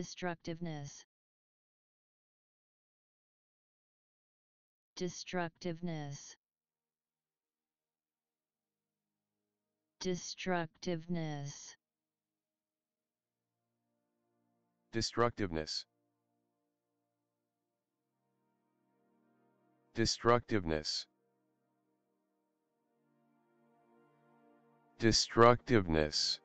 destructiveness. Destructiveness. Destructiveness. Destructiveness. Destructiveness. Destructiveness.